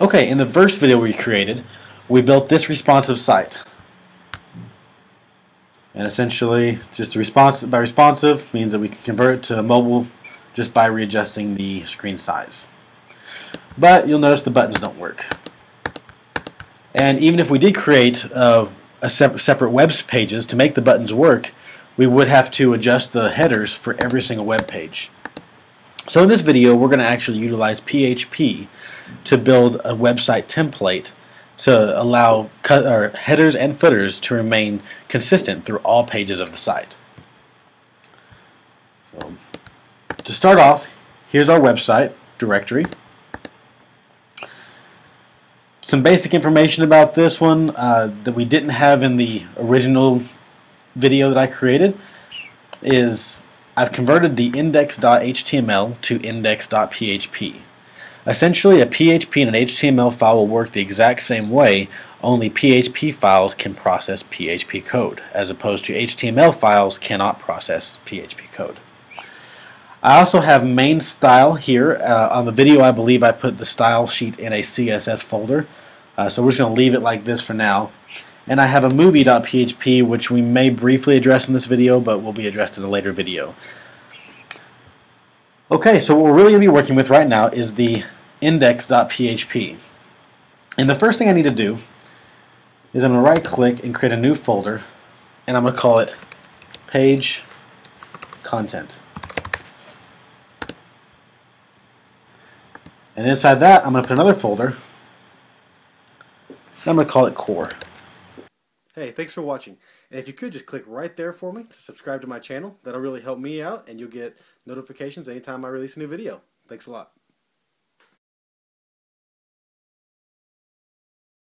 Okay, in the first video we created, we built this responsive site. And essentially, just responsive by responsive means that we can convert it to mobile just by readjusting the screen size. But you'll notice the buttons don't work. And even if we did create separate web pages to make the buttons work, we would have to adjust the headers for every single web page. So in this video, we're going to actually utilize PHP to build a website template to allow headers and footers to remain consistent through all pages of the site. So, to start off, here's our website directory. Some basic information about this one that we didn't have in the original video that I created is I've converted the index.html to index.php. Essentially, a PHP and an HTML file will work the exact same way, only PHP files can process PHP code, as opposed to HTML files cannot process PHP code. I also have main style here. On the video, I believe I put the style sheet in a CSS folder, so we're just going to leave it like this for now. And I have a movie.php, which we may briefly address in this video, but will be addressed in a later video. Okay, so what we're really going to be working with right now is the index.php. And the first thing I need to do is I'm going to right-click and create a new folder, and I'm going to call it Page Content. And inside that, I'm going to put another folder, and I'm going to call it Core. Hey, thanks for watching, and if you could just click right there for me to subscribe to my channel, that'll really help me out, and you'll get notifications anytime I release a new video. Thanks a lot.